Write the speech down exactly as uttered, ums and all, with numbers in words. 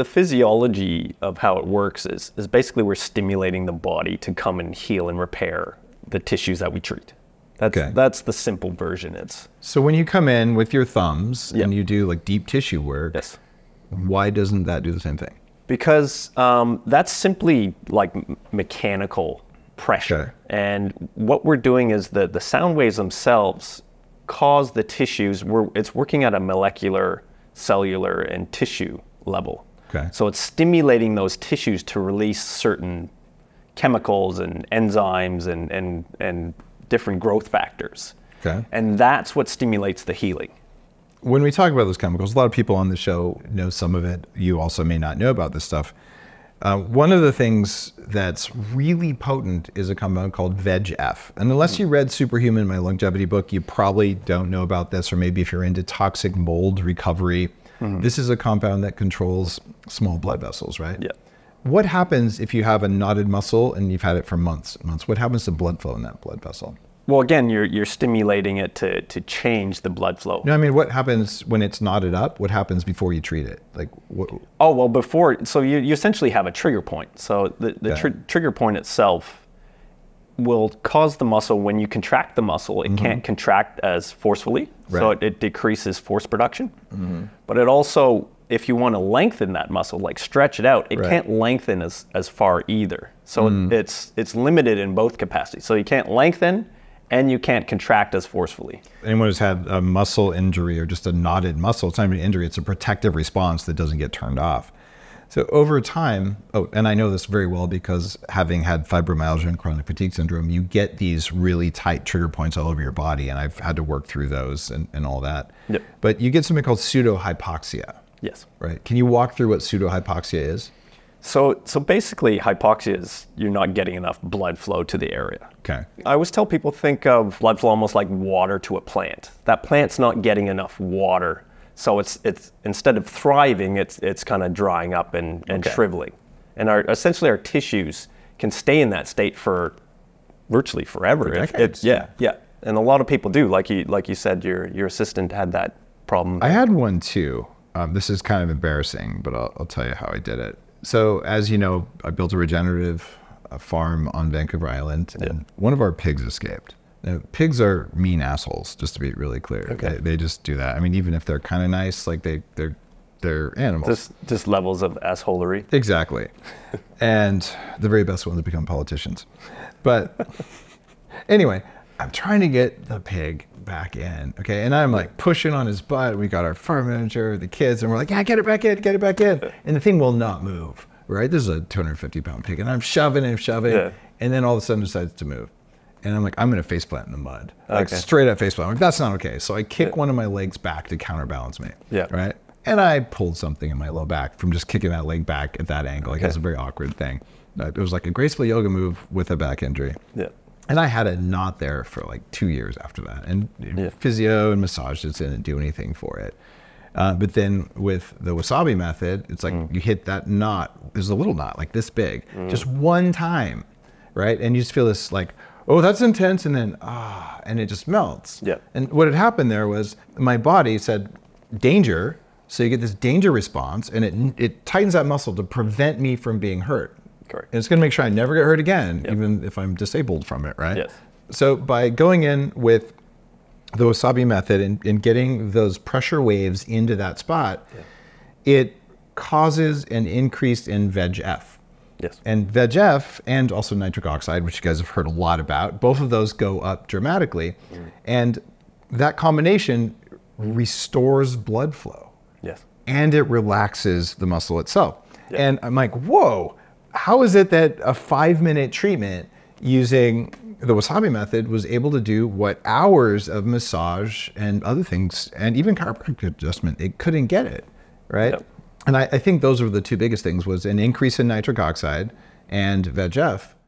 The physiology of how it works is, is basically we're stimulating the body to come and heal and repair the tissues that we treat. That's, okay. that's the simple version. It's So when you come in with your thumbs yep. and you do like deep tissue work, yes. why doesn't that do the same thing? Because um, that's simply like mechanical pressure. Okay. And what we're doing is that the sound waves themselves cause the tissues, we're, it's working at a molecular, cellular, and tissue level. Okay. So it's stimulating those tissues to release certain chemicals and enzymes and, and, and different growth factors. Okay. And that's what stimulates the healing. When we talk about those chemicals, a lot of people on the show know some of it. You also may not know about this stuff. Uh, one of the things that's really potent is a compound called V E G F. And unless you read Superhuman, my longevity book, you probably don't know about this, or maybe if you're into toxic mold recovery, mm-hmm. this is a compound that controls small blood vessels, right? Yeah. What happens if you have a knotted muscle and you've had it for months and months? What happens to blood flow in that blood vessel? Well, again, you're, you're stimulating it to, to change the blood flow. No, I mean, what happens when it's knotted up? What happens before you treat it? Like, what? Oh, well, before, so you, you essentially have a trigger point. So the, the yeah. tr trigger point itself will cause the muscle, when you contract the muscle, it mm-hmm. can't contract as forcefully. Right. So it, it decreases force production. Mm-hmm. But it also, if you want to lengthen that muscle, like stretch it out, it right. can't lengthen as, as far either. So mm. it's, it's limited in both capacities. So you can't lengthen, and you can't contract as forcefully. Anyone who's had a muscle injury or just a knotted muscle, it's not even an injury, it's a protective response that doesn't get turned off. So over time, oh, and I know this very well because having had fibromyalgia and chronic fatigue syndrome, you get these really tight trigger points all over your body, and I've had to work through those and, and all that. Yep. But you get something called pseudohypoxia. Yes. Right, can you walk through what pseudohypoxia is? So, so basically, hypoxia is you're not getting enough blood flow to the area. Okay. I always tell people, think of blood flow almost like water to a plant. That plant's not getting enough water, so it's it's instead of thriving, it's it's kind of drying up and, and okay. shriveling, and our essentially our tissues can stay in that state for virtually forever. For decades. It, yeah, yeah, and a lot of people do. Like you like you said, your your assistant had that problem. I had one too. Um, this is kind of embarrassing, but I'll, I'll tell you how I did it. So as you know, I built a regenerative uh, farm on Vancouver Island, and yeah. one of our pigs escaped. Now, pigs are mean assholes, just to be really clear. Okay. They, they just do that. I mean, even if they're kind of nice, like they, they're they're animals. Just, just levels of assholery. Exactly. And the very best ones have become politicians. But anyway, I'm trying to get the pig back in, okay? And I'm like pushing on his butt. We got our farm manager, the kids, and we're like, yeah, get it back in, get it back in. And the thing will not move, right? This is a two hundred fifty pound pig, and I'm shoving and shoving. Yeah. And then all of a sudden decides to move. And I'm like, I'm gonna faceplant in the mud. Like okay. straight up faceplant. I'm like, that's not okay. So I kick yeah. one of my legs back to counterbalance me, yeah. right? And I pulled something in my low back from just kicking that leg back at that angle. Like yeah. that's a very awkward thing. It was like a graceful yoga move with a back injury. Yeah. And I had a knot there for like two years after that. And yeah. physio and massage just didn't do anything for it. Uh, but then with the wasabi method, it's like mm. you hit that knot. There's a little knot, like this big, mm. just one time, right? And you just feel this like, oh, that's intense. And then, ah, and it just melts. Yeah. And what had happened there was my body said, danger. So you get this danger response, and it, it tightens that muscle to prevent me from being hurt. Correct. And it's gonna make sure I never get hurt again, yep. even if I'm disabled from it, right? Yes. So by going in with the wasabi method and, and getting those pressure waves into that spot, yeah. it causes an increase in V E G F. Yes. And V E G F and also nitric oxide, which you guys have heard a lot about, both of those go up dramatically. Mm. And that combination restores blood flow. Yes. And it relaxes the muscle itself. Yep. And I'm like, whoa. How is it that a five minute treatment using the wasabi method was able to do what hours of massage and other things and even chiropractic adjustment, it couldn't get it, right? Yep. And I, I think those were the two biggest things was an increase in nitric oxide and V E G F.